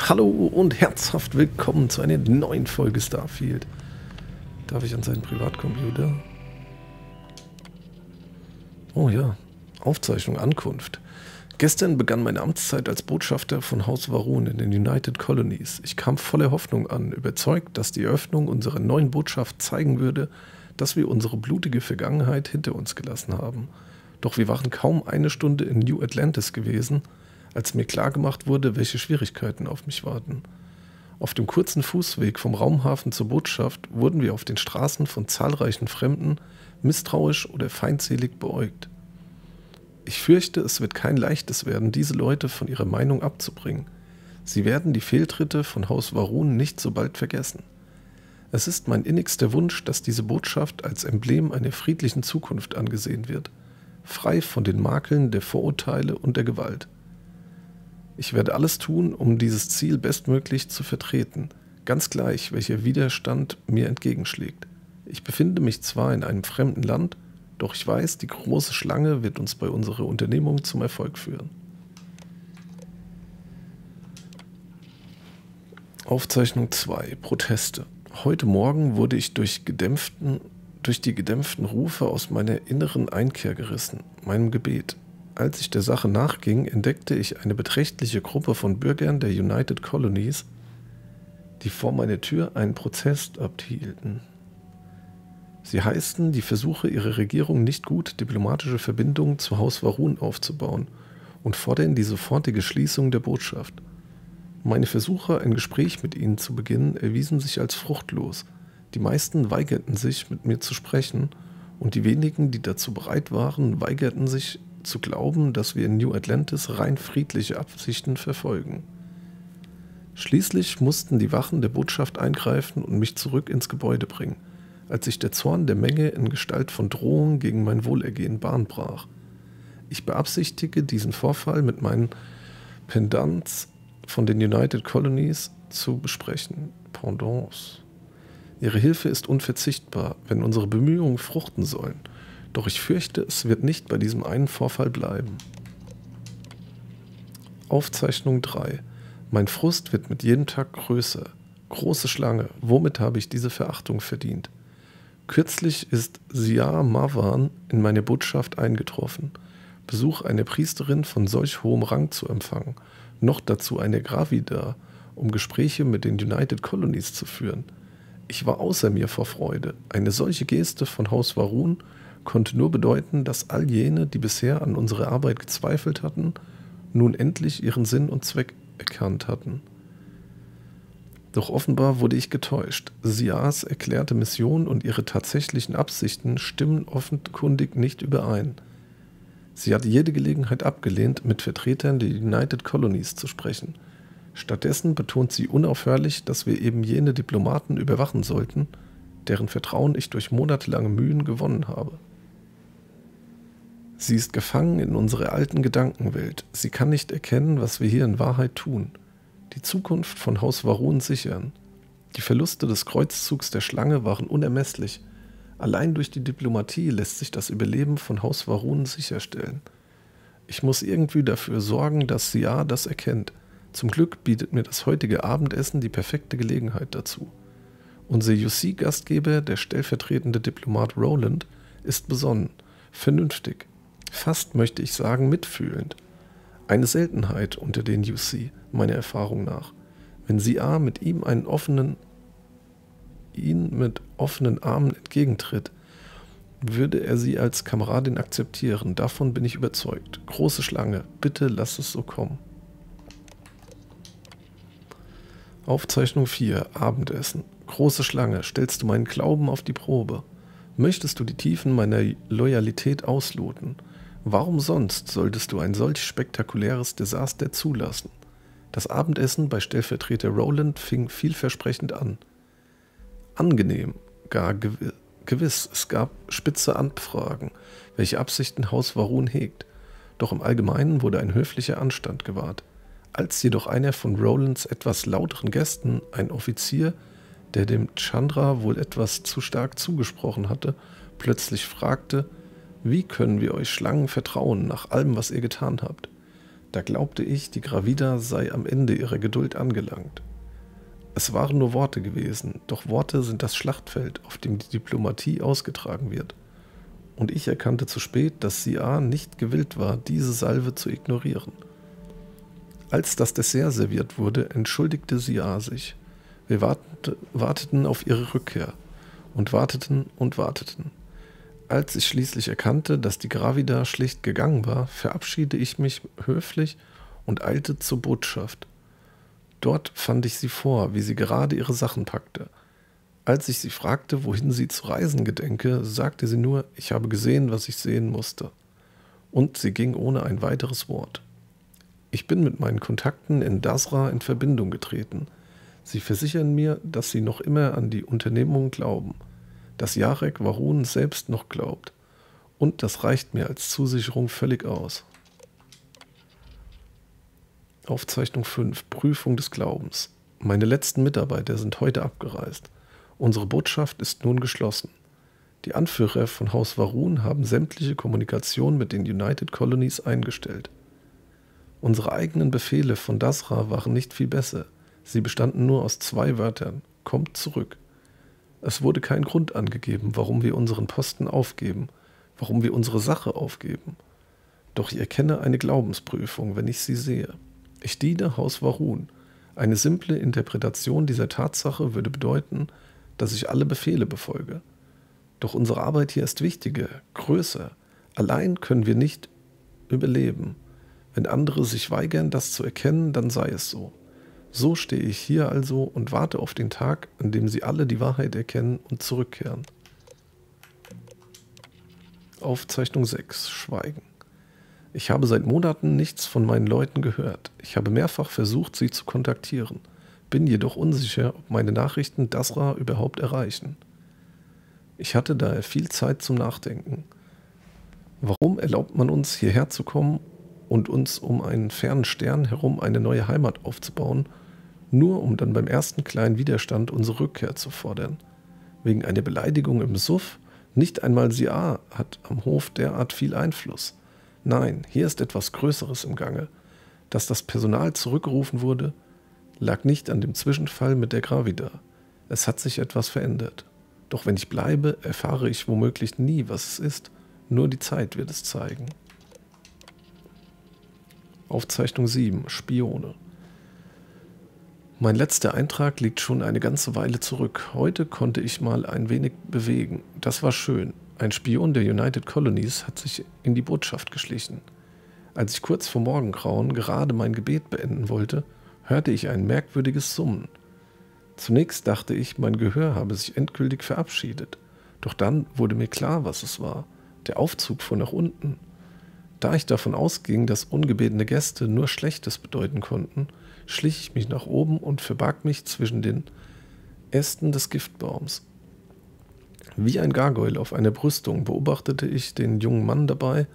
Hallo und herzhaft willkommen zu einer neuen Folge Starfield. Darf ich an seinen Privatcomputer? Oh ja, Aufzeichnung, Ankunft. Gestern begann meine Amtszeit als Botschafter von Haus Varun in den United Colonies. Ich kam voller Hoffnung an, überzeugt, dass die Eröffnung unserer neuen Botschaft zeigen würde, dass wir unsere blutige Vergangenheit hinter uns gelassen haben. Doch wir waren kaum eine Stunde in New Atlantis gewesen, als mir klargemacht wurde, welche Schwierigkeiten auf mich warten. Auf dem kurzen Fußweg vom Raumhafen zur Botschaft wurden wir auf den Straßen von zahlreichen Fremden misstrauisch oder feindselig beäugt. Ich fürchte, es wird kein leichtes werden, diese Leute von ihrer Meinung abzubringen. Sie werden die Fehltritte von Haus Varun nicht so bald vergessen. Es ist mein innigster Wunsch, dass diese Botschaft als Emblem einer friedlichen Zukunft angesehen wird, frei von den Makeln der Vorurteile und der Gewalt. Ich werde alles tun, um dieses Ziel bestmöglich zu vertreten, ganz gleich, welcher Widerstand mir entgegenschlägt. Ich befinde mich zwar in einem fremden Land, doch ich weiß, die große Schlange wird uns bei unserer Unternehmung zum Erfolg führen. Aufzeichnung 2. Proteste. Heute Morgen wurde ich durch die gedämpften Rufe aus meiner inneren Einkehr gerissen, meinem Gebet. Als ich der Sache nachging, entdeckte ich eine beträchtliche Gruppe von Bürgern der United Colonies, die vor meiner Tür einen Prozess abhielten. Sie heißten die Versuche ihrer Regierung nicht gut, diplomatische Verbindungen zu Haus Varun aufzubauen und fordern die sofortige Schließung der Botschaft. Meine Versuche, ein Gespräch mit ihnen zu beginnen, erwiesen sich als fruchtlos. Die meisten weigerten sich, mit mir zu sprechen, und die wenigen, die dazu bereit waren, weigerten sich, zu glauben, dass wir in New Atlantis rein friedliche Absichten verfolgen. Schließlich mussten die Wachen der Botschaft eingreifen und mich zurück ins Gebäude bringen, als sich der Zorn der Menge in Gestalt von Drohungen gegen mein Wohlergehen Bahn brach. Ich beabsichtige, diesen Vorfall mit meinen Pendants von den United Colonies zu besprechen. Pendants. Ihre Hilfe ist unverzichtbar, wenn unsere Bemühungen fruchten sollen. Doch ich fürchte, es wird nicht bei diesem einen Vorfall bleiben. Aufzeichnung 3. Mein Frust wird mit jedem Tag größer. Große Schlange, womit habe ich diese Verachtung verdient? Kürzlich ist Sia Ma'wan in meine Botschaft eingetroffen. Besuch einer Priesterin von solch hohem Rang zu empfangen, noch dazu eine Gravida, um Gespräche mit den United Colonies zu führen. Ich war außer mir vor Freude. Eine solche Geste von Haus Varun konnte nur bedeuten, dass all jene, die bisher an unsere Arbeit gezweifelt hatten, nun endlich ihren Sinn und Zweck erkannt hatten. Doch offenbar wurde ich getäuscht. Sias erklärte Mission und ihre tatsächlichen Absichten stimmen offenkundig nicht überein. Sie hat jede Gelegenheit abgelehnt, mit Vertretern der United Colonies zu sprechen. Stattdessen betont sie unaufhörlich, dass wir eben jene Diplomaten überwachen sollten, deren Vertrauen ich durch monatelange Mühen gewonnen habe. Sie ist gefangen in unserer alten Gedankenwelt. Sie kann nicht erkennen, was wir hier in Wahrheit tun. Die Zukunft von Haus Varun sichern. Die Verluste des Kreuzzugs der Schlange waren unermesslich. Allein durch die Diplomatie lässt sich das Überleben von Haus Varun sicherstellen. Ich muss irgendwie dafür sorgen, dass Sia das erkennt. Zum Glück bietet mir das heutige Abendessen die perfekte Gelegenheit dazu. Unser UC-Gastgeber, der stellvertretende Diplomat Roland, ist besonnen, vernünftig, fast möchte ich sagen mitfühlend. Eine Seltenheit unter den UC, meiner Erfahrung nach. Wenn Sia ihn mit offenen Armen entgegentritt, würde er sie als Kameradin akzeptieren, davon bin ich überzeugt. Große Schlange, bitte lass es so kommen. Aufzeichnung 4. Abendessen. Große Schlange, stellst du meinen Glauben auf die Probe? Möchtest du die Tiefen meiner Loyalität ausloten? Warum sonst solltest du ein solch spektakuläres Desaster zulassen? Das Abendessen bei Stellvertreter Roland fing vielversprechend an. Angenehm, gar gewiss, es gab spitze Anfragen, welche Absichten Haus Varun hegt. Doch im Allgemeinen wurde ein höflicher Anstand gewahrt. Als jedoch einer von Rolands etwas lauteren Gästen, ein Offizier, der dem Chandra wohl etwas zu stark zugesprochen hatte, plötzlich fragte, wie können wir euch Schlangen vertrauen nach allem, was ihr getan habt? Da glaubte ich, die Gravida sei am Ende ihrer Geduld angelangt. Es waren nur Worte gewesen, doch Worte sind das Schlachtfeld, auf dem die Diplomatie ausgetragen wird. Und ich erkannte zu spät, dass Sia nicht gewillt war, diese Salve zu ignorieren. Als das Dessert serviert wurde, entschuldigte Sia sich. Wir warteten auf ihre Rückkehr und warteten und warteten. Als ich schließlich erkannte, dass die Gravida schlicht gegangen war, verabschiedete ich mich höflich und eilte zur Botschaft. Dort fand ich sie vor, wie sie gerade ihre Sachen packte. Als ich sie fragte, wohin sie zu reisen gedenke, sagte sie nur, ich habe gesehen, was ich sehen musste. Und sie ging ohne ein weiteres Wort. Ich bin mit meinen Kontakten in Dasra in Verbindung getreten. Sie versichern mir, dass sie noch immer an die Unternehmung glauben, dass Jarek Varun selbst noch glaubt. Und das reicht mir als Zusicherung völlig aus. Aufzeichnung 5. Prüfung des Glaubens. Meine letzten Mitarbeiter sind heute abgereist. Unsere Botschaft ist nun geschlossen. Die Anführer von Haus Varun haben sämtliche Kommunikation mit den United Colonies eingestellt. Unsere eigenen Befehle von Dasra waren nicht viel besser. Sie bestanden nur aus 2 Wörtern. Kommt zurück. Es wurde kein Grund angegeben, warum wir unseren Posten aufgeben, warum wir unsere Sache aufgeben. Doch ich erkenne eine Glaubensprüfung, wenn ich sie sehe. Ich diene Haus Varun. Eine simple Interpretation dieser Tatsache würde bedeuten, dass ich alle Befehle befolge. Doch unsere Arbeit hier ist wichtiger, größer. Allein können wir nicht überleben. Wenn andere sich weigern, das zu erkennen, dann sei es so. So stehe ich hier also und warte auf den Tag, an dem sie alle die Wahrheit erkennen und zurückkehren. Aufzeichnung 6. Schweigen. Ich habe seit Monaten nichts von meinen Leuten gehört. Ich habe mehrfach versucht, sie zu kontaktieren, bin jedoch unsicher, ob meine Nachrichten Dasra überhaupt erreichen. Ich hatte daher viel Zeit zum Nachdenken. Warum erlaubt man uns, hierher zu kommen und uns um einen fernen Stern herum eine neue Heimat aufzubauen, nur um dann beim ersten kleinen Widerstand unsere Rückkehr zu fordern? Wegen einer Beleidigung im Suff? Nicht einmal Sia hat am Hof derart viel Einfluss. Nein, hier ist etwas Größeres im Gange. Dass das Personal zurückgerufen wurde, lag nicht an dem Zwischenfall mit der Gravida. Es hat sich etwas verändert. Doch wenn ich bleibe, erfahre ich womöglich nie, was es ist. Nur die Zeit wird es zeigen. Aufzeichnung 7. Spione. Mein letzter Eintrag liegt schon eine ganze Weile zurück. Heute konnte ich mal ein wenig bewegen. Das war schön. Ein Spion der United Colonies hat sich in die Botschaft geschlichen. Als ich kurz vor Morgengrauen gerade mein Gebet beenden wollte, hörte ich ein merkwürdiges Summen. Zunächst dachte ich, mein Gehör habe sich endgültig verabschiedet. Doch dann wurde mir klar, was es war. Der Aufzug von nach unten. Da ich davon ausging, dass ungebetene Gäste nur Schlechtes bedeuten konnten, schlich ich mich nach oben und verbarg mich zwischen den Ästen des Giftbaums. Wie ein Gargoyle auf einer Brüstung beobachtete ich den jungen Mann dabei,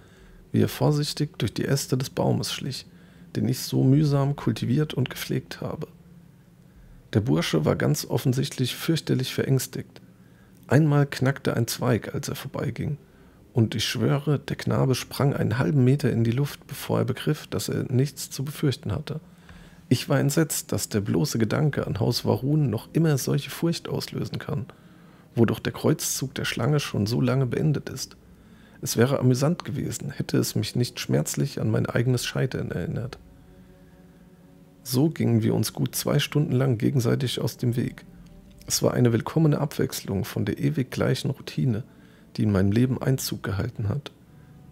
wie er vorsichtig durch die Äste des Baumes schlich, den ich so mühsam kultiviert und gepflegt habe. Der Bursche war ganz offensichtlich fürchterlich verängstigt. Einmal knackte ein Zweig, als er vorbeiging, und ich schwöre, der Knabe sprang einen halben Meter in die Luft, bevor er begriff, dass er nichts zu befürchten hatte. Ich war entsetzt, dass der bloße Gedanke an Haus Varun noch immer solche Furcht auslösen kann, wo doch der Kreuzzug der Schlange schon so lange beendet ist. Es wäre amüsant gewesen, hätte es mich nicht schmerzlich an mein eigenes Scheitern erinnert. So gingen wir uns gut 2 Stunden lang gegenseitig aus dem Weg. Es war eine willkommene Abwechslung von der ewig gleichen Routine, die in meinem Leben Einzug gehalten hat.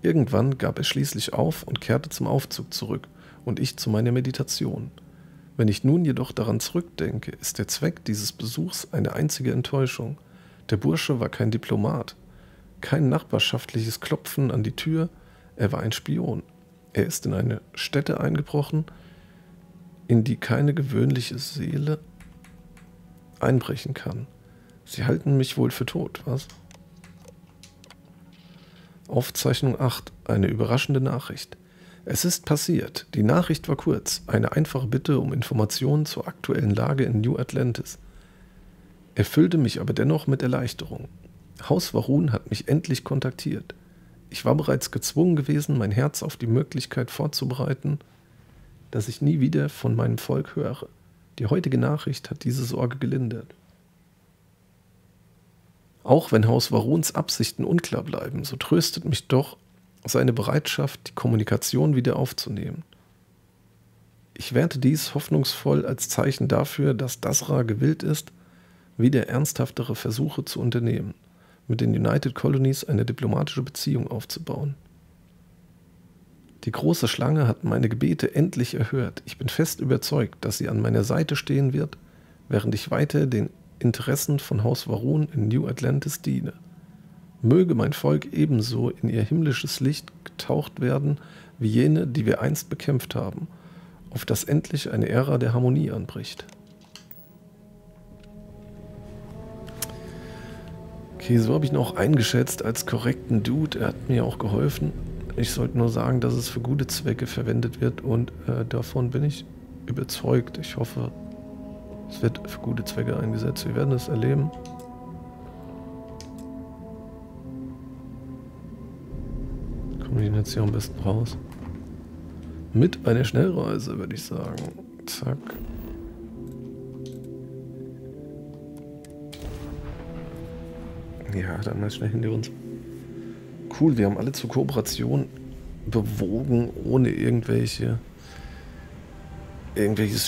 Irgendwann gab er schließlich auf und kehrte zum Aufzug zurück und ich zu meiner Meditation. Wenn ich nun jedoch daran zurückdenke, ist der Zweck dieses Besuchs eine einzige Enttäuschung. Der Bursche war kein Diplomat, kein nachbarschaftliches Klopfen an die Tür, er war ein Spion. Er ist in eine Stätte eingebrochen, in die keine gewöhnliche Seele einbrechen kann. Sie halten mich wohl für tot, was? Aufzeichnung 8. Eine überraschende Nachricht. Es ist passiert. Die Nachricht war kurz. Eine einfache Bitte um Informationen zur aktuellen Lage in New Atlantis. Erfüllte mich aber dennoch mit Erleichterung. Haus Varun hat mich endlich kontaktiert. Ich war bereits gezwungen gewesen, mein Herz auf die Möglichkeit vorzubereiten, dass ich nie wieder von meinem Volk höre. Die heutige Nachricht hat diese Sorge gelindert. Auch wenn Haus Varuns Absichten unklar bleiben, so tröstet mich doch seine Bereitschaft, die Kommunikation wieder aufzunehmen. Ich werte dies hoffnungsvoll als Zeichen dafür, dass Dasra gewillt ist, wieder ernsthaftere Versuche zu unternehmen, mit den United Colonies eine diplomatische Beziehung aufzubauen. Die große Schlange hat meine Gebete endlich erhört. Ich bin fest überzeugt, dass sie an meiner Seite stehen wird, während ich weiter den Interessen von Haus Varun in New Atlantis diene. Möge mein Volk ebenso in ihr himmlisches Licht getaucht werden, wie jene, die wir einst bekämpft haben, auf das endlich eine Ära der Harmonie anbricht. Okay, so habe ich ihn auch eingeschätzt als korrekten Dude. Er hat mir auch geholfen. Ich sollte nur sagen, dass es für gute Zwecke verwendet wird und davon bin ich überzeugt. Ich hoffe, es wird für gute Zwecke eingesetzt. Wir werden es erleben. Kommen wir jetzt hier am besten raus. Mit einer Schnellreise, würde ich sagen. Zack. Ja, dann mal schnell hinter uns. Cool, wir haben alle zur Kooperation bewogen, ohne irgendwelches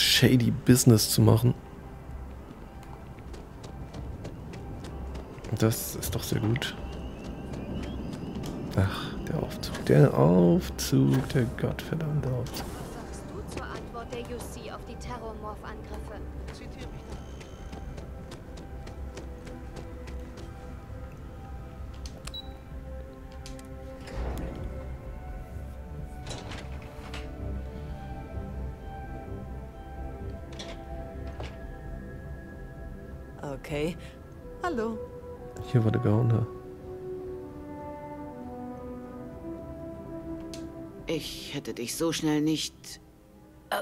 shady Business zu machen. Das ist doch sehr gut. Ach, der Aufzug. Der Aufzug, der gottverdammte Aufzug. Was sagst du zur Antwort der UC auf die Terrormorph-Angriffe? Zitiere mich. Okay. Hallo. Hier war der Gauner. Ich hätte dich so schnell nicht...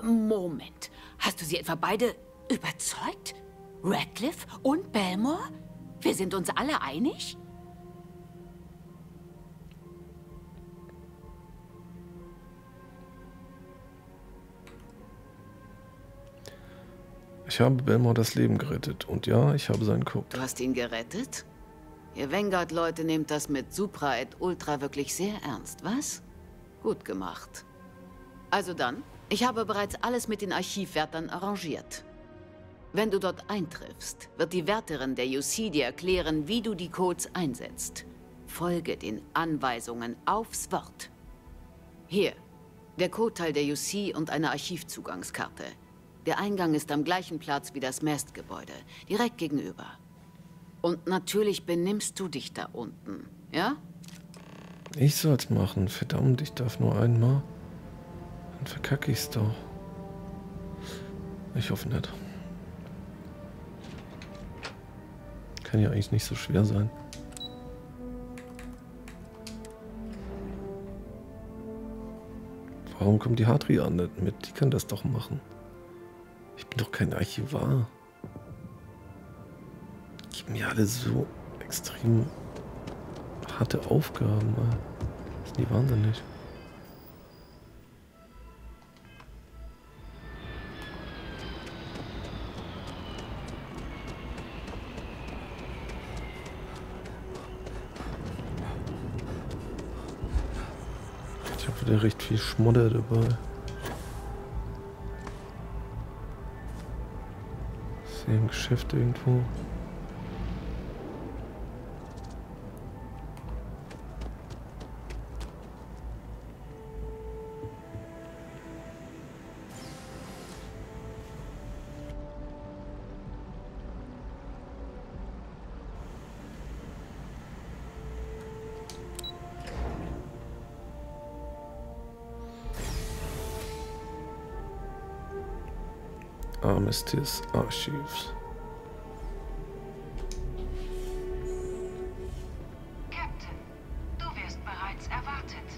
Moment. Hast du sie etwa beide überzeugt? Radcliffe und Belmore? Wir sind uns alle einig? Ich habe Belmore das Leben gerettet. Und ja, ich habe seinen Kopf. Du hast ihn gerettet? Ihr Vanguard-Leute nehmt das mit Supra et Ultra wirklich sehr ernst, was? Gut gemacht. Also dann, ich habe bereits alles mit den Archivwärtern arrangiert. Wenn du dort eintriffst, wird die Wärterin der UC dir erklären, wie du die Codes einsetzt. Folge den Anweisungen aufs Wort. Hier, der Codeteil der UC und eine Archivzugangskarte. Der Eingang ist am gleichen Platz wie das Mastgebäude, direkt gegenüber. Und natürlich benimmst du dich da unten, ja? Ich soll's machen, verdammt, ich darf nur einmal. Dann verkacke ich's doch. Ich hoffe nicht. Kann ja eigentlich nicht so schwer sein. Warum kommt die Hadrian nicht mit? Die kann das doch machen. Ich bin doch kein Archivar. Gib mir alle so extrem harte Aufgaben, Mann. Das sind die wahnsinnig. Ich habe wieder recht viel Schmodder dabei. Im Geschäft irgendwo. Armistice Archives. Captain, du wirst bereits erwartet.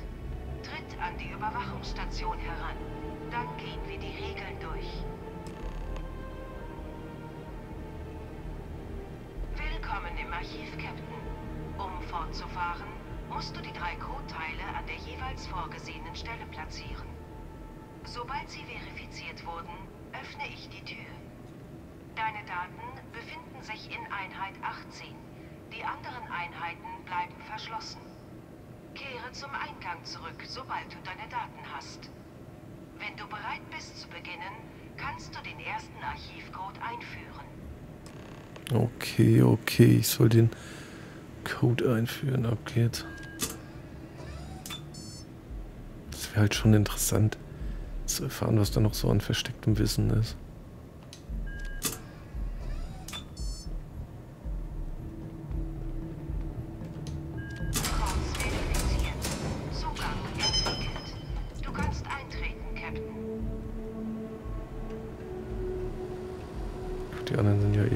Tritt an die Überwachungsstation heran. Dann gehen wir die Regeln durch. Willkommen im Archiv, Captain. Um fortzufahren, musst du die 3 Codeteile an der jeweils vorgesehenen Stelle platzieren. Sobald sie verifiziert wurden, öffne ich die Tür. Deine Daten befinden sich in Einheit 18. Die anderen Einheiten bleiben verschlossen. Kehre zum Eingang zurück, sobald du deine Daten hast. Wenn du bereit bist zu beginnen, kannst du den ersten Archivcode einführen. Okay, okay, ich soll den Code einführen, ab geht's. Das wäre halt schon interessant zu erfahren, was da noch so an verstecktem Wissen ist.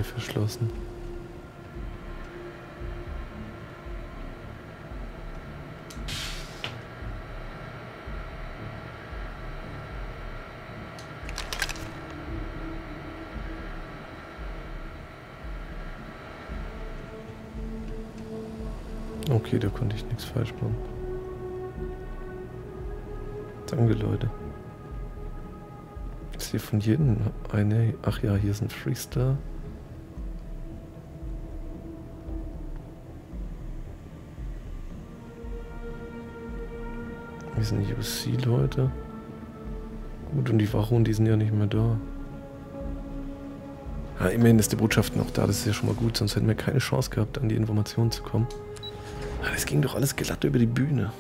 Verschlossen. Okay, da konnte ich nichts falsch machen. Danke, Leute. Ist hier von jedem eine... Ach ja, hier ist ein Freestar. Hier sind UC-Leute. Gut, und die Varun, die sind ja nicht mehr da. Ja, immerhin ist die Botschaft noch da, das ist ja schon mal gut, sonst hätten wir keine Chance gehabt, an die Informationen zu kommen. Ja, das ging doch alles glatt über die Bühne.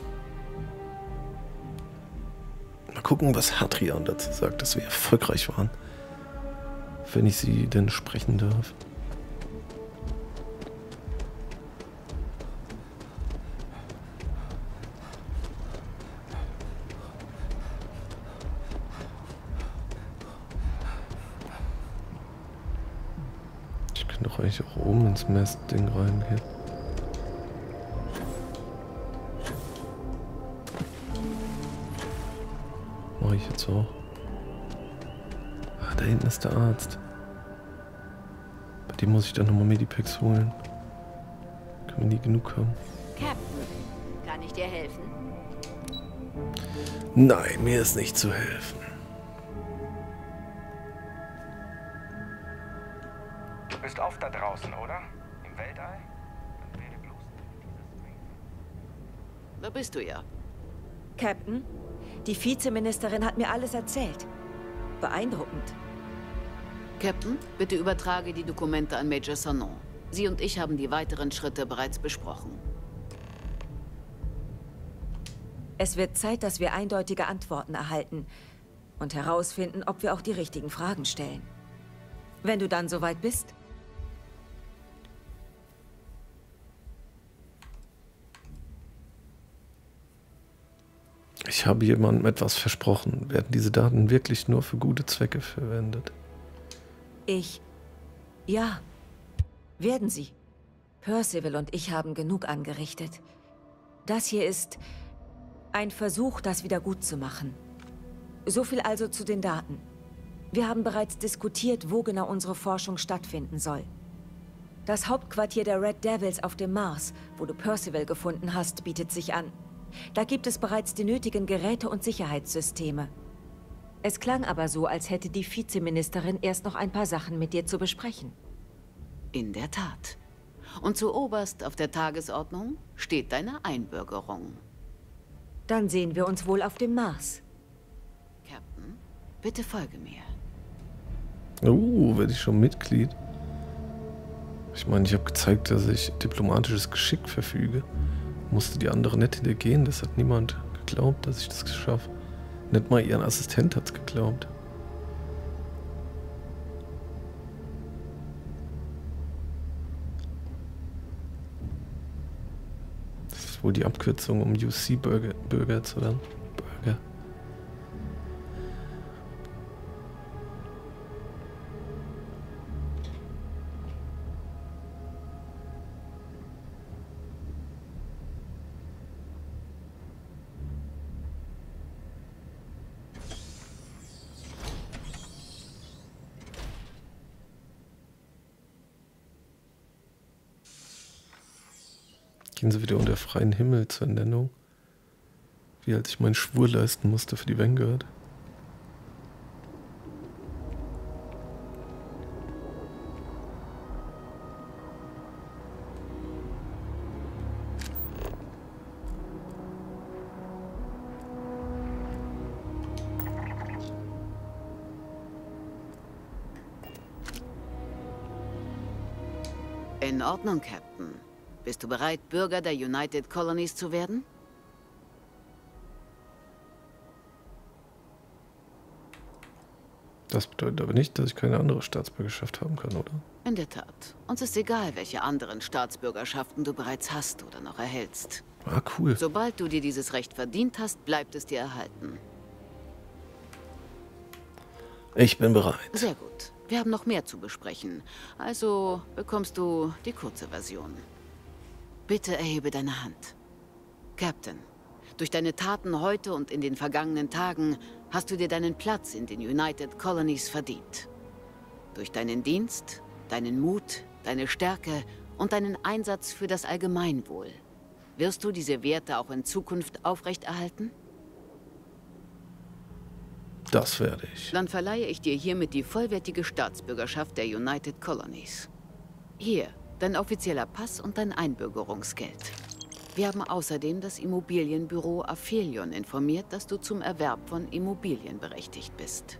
Mal gucken, was Hadrian dazu sagt, dass wir erfolgreich waren. Wenn ich sie denn sprechen darf. Auch oben ins Messding reingehen. Mache ich jetzt auch. Ah, da hinten ist der Arzt. Bei dem muss ich dann nochmal Medipacks holen. Können wir nie genug haben. Captain, kann ich dir helfen? Nein, mir ist nicht zu helfen. Bist oft da draußen, oder? Im Weltall? Dann werde bloß nicht. Da bist du ja. Captain, die Vizeministerin hat mir alles erzählt. Beeindruckend. Captain, bitte übertrage die Dokumente an Major Sanon. Sie und ich haben die weiteren Schritte bereits besprochen. Es wird Zeit, dass wir eindeutige Antworten erhalten und herausfinden, ob wir auch die richtigen Fragen stellen. Wenn du dann soweit bist... Ich habe jemandem etwas versprochen. Werden diese Daten wirklich nur für gute Zwecke verwendet? Ja, werden sie. Percival und ich haben genug angerichtet. Das hier ist ein Versuch, das wieder gut zu machen. So viel also zu den Daten. Wir haben bereits diskutiert, wo genau unsere Forschung stattfinden soll. Das Hauptquartier der Red Devils auf dem Mars, wo du Percival gefunden hast, bietet sich an. Da gibt es bereits die nötigen Geräte und Sicherheitssysteme. Es klang aber so, als hätte die Vizeministerin erst noch ein paar Sachen mit dir zu besprechen. In der Tat. Und zuoberst auf der Tagesordnung steht deine Einbürgerung. Dann sehen wir uns wohl auf dem Mars. Captain, bitte folge mir. Werde ich schon Mitglied? Ich meine, ich habe gezeigt, dass ich diplomatisches Geschick verfüge. Musste die andere nicht hintergehen, das hat niemand geglaubt, dass ich das schaffe. Nicht mal ihren Assistent hat's geglaubt. Das ist wohl die Abkürzung, um UC-Bürger zu werden. Bürger. Gehen sie wieder unter freien Himmel zur Ernennung. Wie als ich meinen Schwur leisten musste für die Vanguard. In Ordnung, Captain. Bist du bereit, Bürger der United Colonies zu werden? Das bedeutet aber nicht, dass ich keine andere Staatsbürgerschaft haben kann, oder? In der Tat. Uns ist egal, welche anderen Staatsbürgerschaften du bereits hast oder noch erhältst. Ah, cool. Sobald du dir dieses Recht verdient hast, bleibt es dir erhalten. Ich bin bereit. Sehr gut. Wir haben noch mehr zu besprechen. Also bekommst du die kurze Version. Bitte erhebe deine Hand. Captain, durch deine Taten heute und in den vergangenen Tagen hast du dir deinen Platz in den United Colonies verdient. Durch deinen Dienst, deinen Mut, deine Stärke und deinen Einsatz für das Allgemeinwohl. Wirst du diese Werte auch in Zukunft aufrechterhalten? Das werde ich. Dann verleihe ich dir hiermit die vollwertige Staatsbürgerschaft der United Colonies. Hier, dein offizieller Pass und dein Einbürgerungsgeld. Wir haben außerdem das Immobilienbüro Aphelion informiert, dass du zum Erwerb von Immobilien berechtigt bist.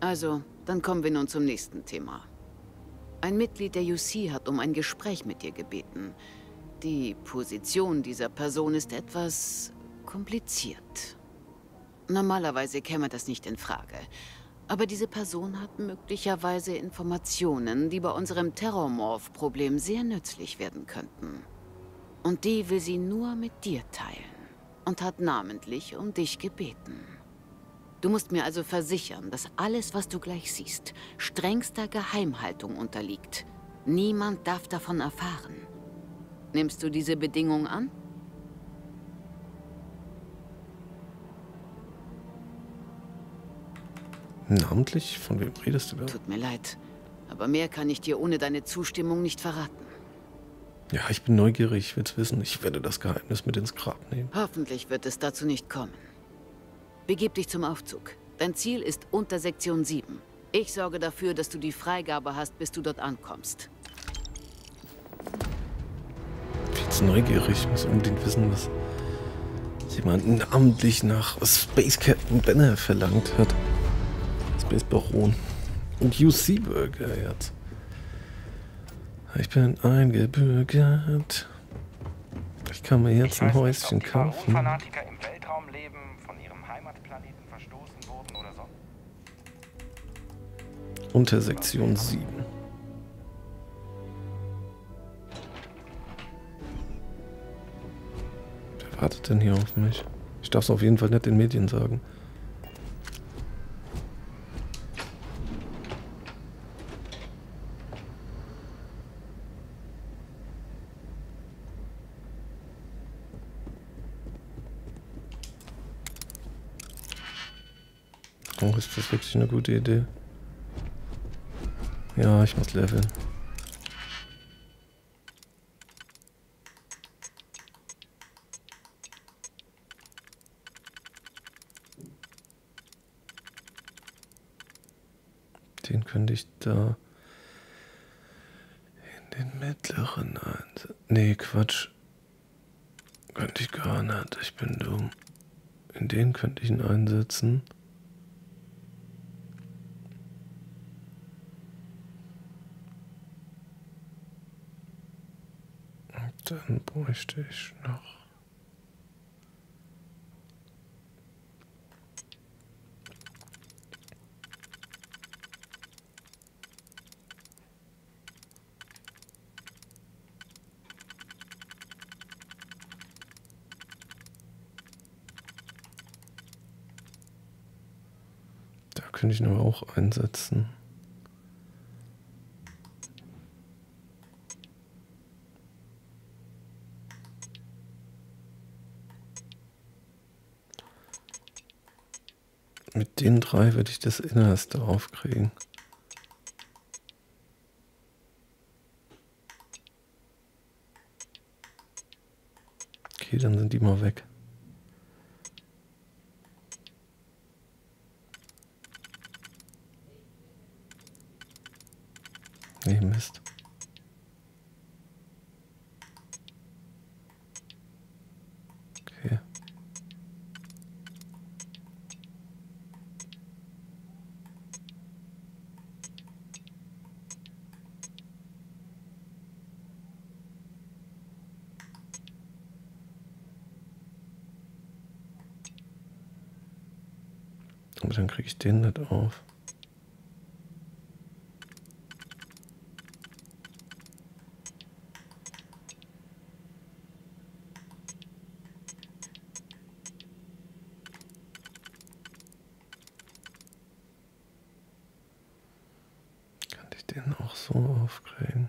Also, dann kommen wir nun zum nächsten Thema. Ein Mitglied der UC hat um ein Gespräch mit dir gebeten. Die Position dieser Person ist etwas kompliziert. Normalerweise käme das nicht in Frage. Aber diese Person hat möglicherweise Informationen, die bei unserem Terrormorph-Problem sehr nützlich werden könnten. Und die will sie nur mit dir teilen und hat namentlich um dich gebeten. Du musst mir also versichern, dass alles, was du gleich siehst, strengster Geheimhaltung unterliegt. Niemand darf davon erfahren. Nimmst du diese Bedingung an? Namentlich? Von wem redest du da? Tut mir leid, aber mehr kann ich dir ohne deine Zustimmung nicht verraten. Ja, ich bin neugierig, ich will's wissen. Ich werde das Geheimnis mit ins Grab nehmen. Hoffentlich wird es dazu nicht kommen. Begib dich zum Aufzug. Dein Ziel ist unter Sektion 7. Ich sorge dafür, dass du die Freigabe hast, bis du dort ankommst. Neugierig. Ich muss unbedingt wissen, was jemand namentlich nach Space Captain Benner verlangt hat. Space Baron. Und UC-Bürger jetzt. Ich bin eingebürgert. Ich kann mir jetzt ein Häuschen kaufen. Fanatiker im Weltraum leben, von ihrem Heimatplaneten verstoßen wurden oder so. Unter Sektion 7. Wartet denn hier auf mich? Ich darf es auf jeden Fall nicht den Medien sagen. Oh, ist das wirklich eine gute Idee? Ja, ich muss leveln. Den könnte ich da in den mittleren einsetzen. Nee, Quatsch. Könnte ich gar nicht. Ich bin dumm. In den könnte ich ihn einsetzen. Und dann bräuchte ich noch. Könnte ich ihn aber auch einsetzen. Mit den drei würde ich das Innerste aufkriegen. Okay, dann sind die mal weg. Nee, Mist. Okay. gucken, dann kriege ich den nicht auf. Kann ich den auch so aufkriegen?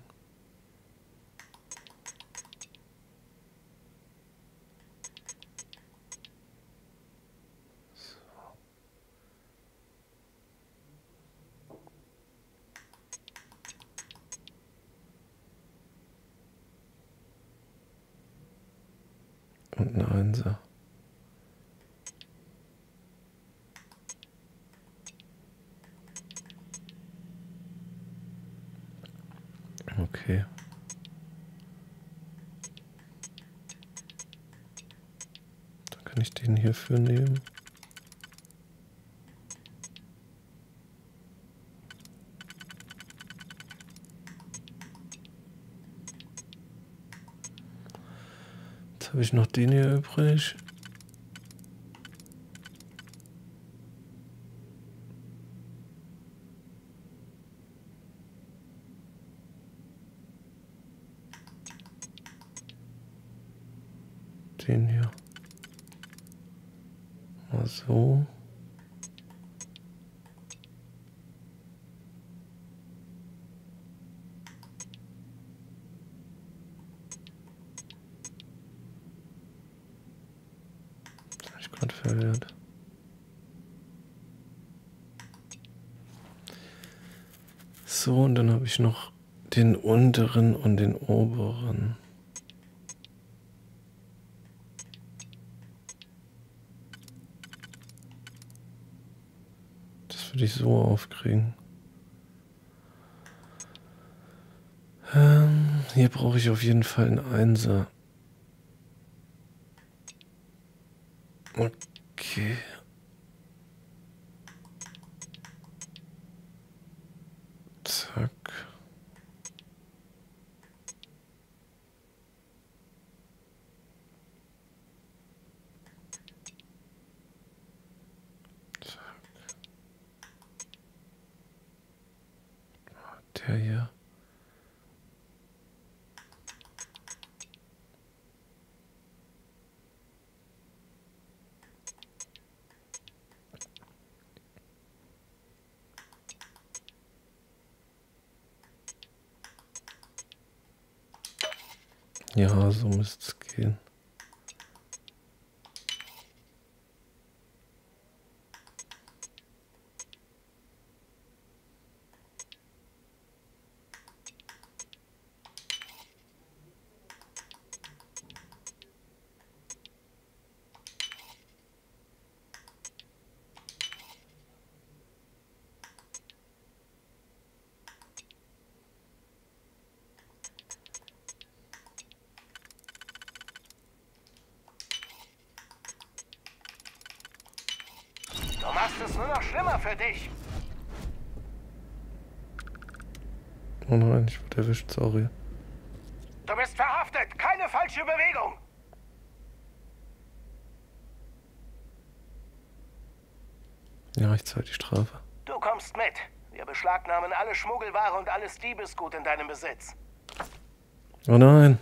Okay. Dann kann ich den hierfür nehmen. Jetzt habe ich noch den hier übrig. Den hier. Mal so. Das habe ich gerade verwirrt. So, und dann habe ich noch den unteren und den oberen. Würde ich so aufkriegen. Hier brauche ich auf jeden Fall einen Einser. Okay. Zack. Hier. Ja, so müsste es gehen. Oh nein, ich wurde erwischt, sorry. Du bist verhaftet, keine falsche Bewegung! Ja, ich zahle die Strafe. Du kommst mit. Wir beschlagnahmen alle Schmuggelware und alles Diebesgut in deinem Besitz. Oh nein!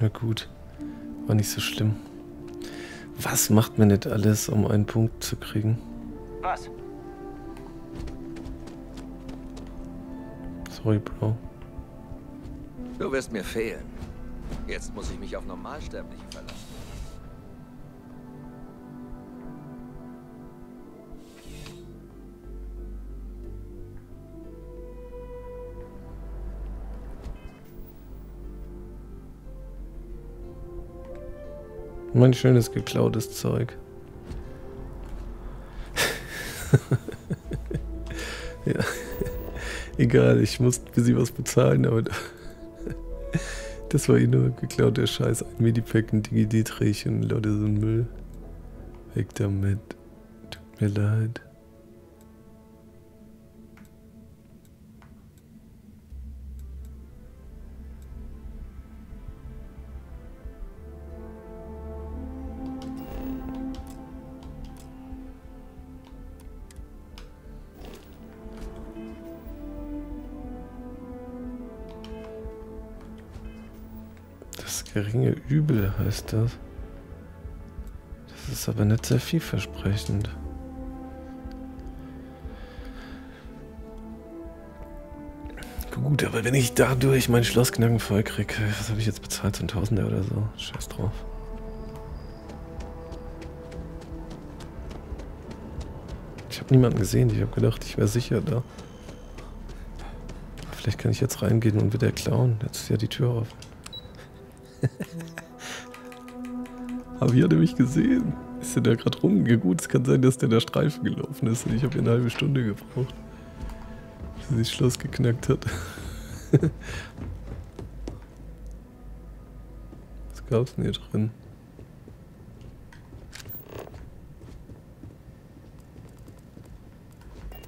Na gut, war nicht so schlimm. Was macht man nicht alles, um einen Punkt zu kriegen? Was? Sorry, Bro. Du wirst mir fehlen. Jetzt muss ich mich auf Normalsterbliche verlassen. Mein schönes geklautes Zeug. Ja. Egal, ich musste für sie was bezahlen, aber das war eh nur geklauter Scheiß. Ein Medipack, ein Digi-D-Trächen, lauter so ein Müll. Weg damit. Tut mir leid. Geringe Übel heißt das. Das ist aber nicht sehr vielversprechend. Gut, aber wenn ich dadurch mein Schlossknacken voll kriege, was habe ich jetzt bezahlt? So ein Tausender oder so? Scheiß drauf. Ich habe niemanden gesehen. Ich habe gedacht, ich wäre sicher da. Vielleicht kann ich jetzt reingehen und wieder klauen. Jetzt ist ja die Tür offen. Aber hier hat er mich gesehen. Ist der da gerade rumgegangen? Es kann sein, dass der da Streifen gelaufen ist und ich habe eine halbe Stunde gebraucht, bis er das Schloss geknackt hat. Was gab's denn hier drin?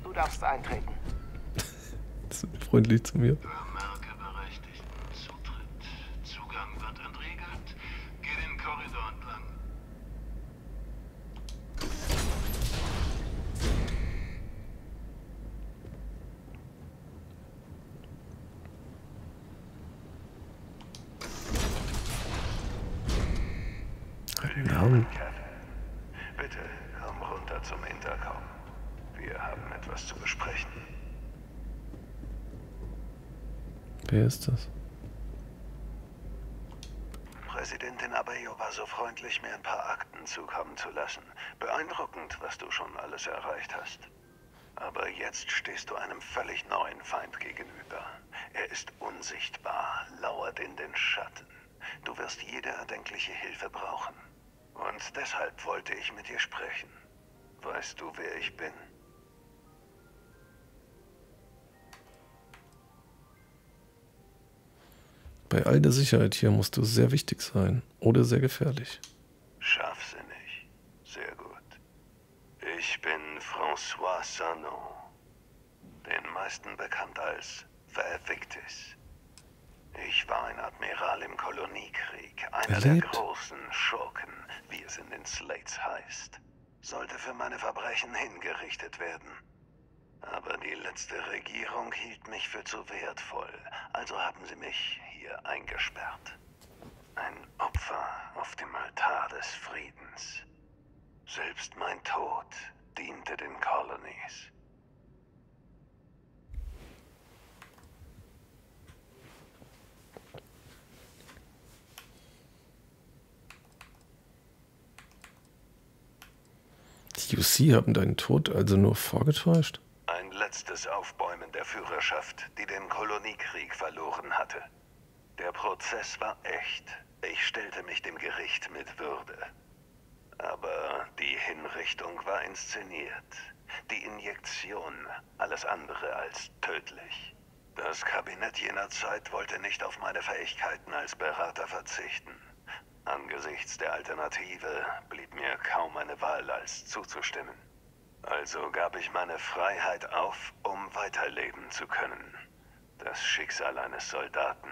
Du darfst eintreten. Das ist freundlich zu mir. Bei all der Sicherheit hier musst du sehr wichtig sein oder sehr gefährlich. Scharfsinnig. Sehr gut. Ich bin François Sanon, den meisten bekannt als Verevictis. Ich war ein Admiral im Koloniekrieg, einer der großen Schurken, wie es in den Slates heißt. Sollte für meine Verbrechen hingerichtet werden. Aber die letzte Regierung hielt mich für zu wertvoll, also haben sie mich hier eingesperrt. Ein Opfer auf dem Altar des Friedens. Selbst mein Tod diente den Colonies. Die UC haben deinen Tod also nur vorgetäuscht? Ein letztes Aufbäumen der Führerschaft, die den Koloniekrieg verloren hatte. Der Prozess war echt. Ich stellte mich dem Gericht mit Würde. Aber die Hinrichtung war inszeniert. Die Injektion, alles andere als tödlich. Das Kabinett jener Zeit wollte nicht auf meine Fähigkeiten als Berater verzichten. Angesichts der Alternative blieb mir kaum eine Wahl, als zuzustimmen. Also gab ich meine Freiheit auf, um weiterleben zu können. Das Schicksal eines Soldaten.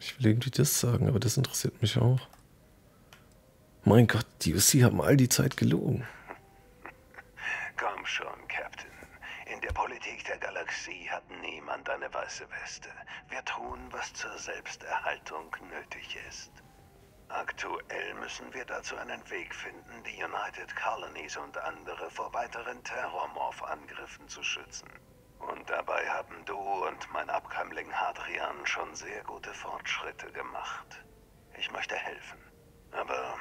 Ich will irgendwie das sagen, aber das interessiert mich auch. Mein Gott, die UC haben all die Zeit gelogen. Komm schon, Captain. In der Politik der Galaxie hat niemand eine weiße Weste. Wir tun, was zur Selbsterhaltung nötig ist. Aktuell müssen wir dazu einen Weg finden, die United Colonies und andere vor weiteren Terrormorph-Angriffen zu schützen. Und dabei haben du und mein Abkömmling Hadrian schon sehr gute Fortschritte gemacht. Ich möchte helfen. Aber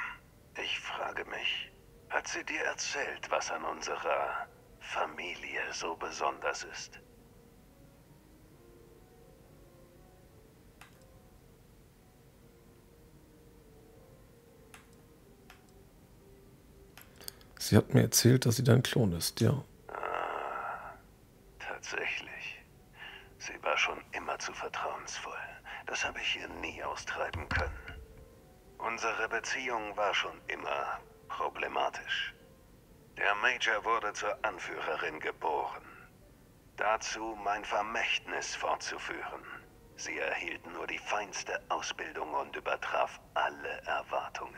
ich frage mich... Hat sie dir erzählt, was an unserer Familie so besonders ist? Sie hat mir erzählt, dass sie dein Klon ist, ja. Ah, tatsächlich. Sie war schon immer zu vertrauensvoll. Das habe ich ihr nie austreiben können. Unsere Beziehung war schon immer problematisch. Der Major wurde zur Anführerin geboren. Dazu mein Vermächtnis fortzuführen. Sie erhielt nur die feinste Ausbildung und übertraf alle Erwartungen.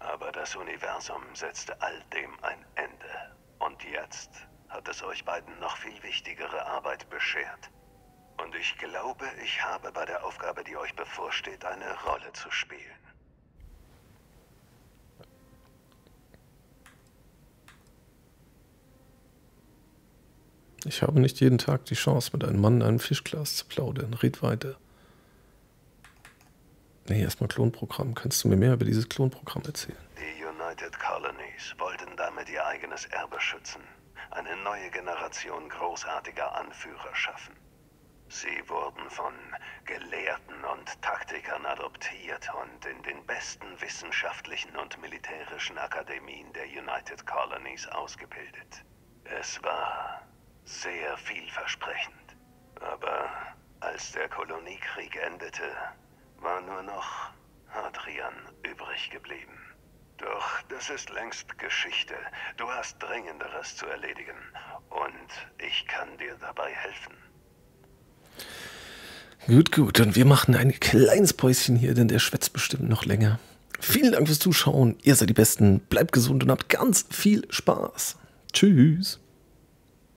Aber das Universum setzte all dem ein Ende. Und jetzt hat es euch beiden noch viel wichtigere Arbeit beschert. Und ich glaube, ich habe bei der Aufgabe, die euch bevorsteht, eine Rolle zu spielen. Ich habe nicht jeden Tag die Chance, mit einem Mann in einem Fischglas zu plaudern. Red weiter. Nee, erstmal Klonprogramm. Kannst du mir mehr über dieses Klonprogramm erzählen? Die United Colonies wollten damit ihr eigenes Erbe schützen. Eine neue Generation großartiger Anführer schaffen. Sie wurden von Gelehrten und Taktikern adoptiert und in den besten wissenschaftlichen und militärischen Akademien der United Colonies ausgebildet. Es war sehr vielversprechend. Aber als der Koloniekrieg endete, war nur noch Hadrian übrig geblieben. Doch das ist längst Geschichte. Du hast Dringenderes zu erledigen und ich kann dir dabei helfen. Gut, gut. Und wir machen ein kleines Päuschen hier, denn der schwätzt bestimmt noch länger. Vielen Dank fürs Zuschauen. Ihr seid die Besten. Bleibt gesund und habt ganz viel Spaß. Tschüss.